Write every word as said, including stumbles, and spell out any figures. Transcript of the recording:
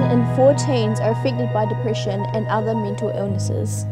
one in four teens are affected by depression and other mental illnesses.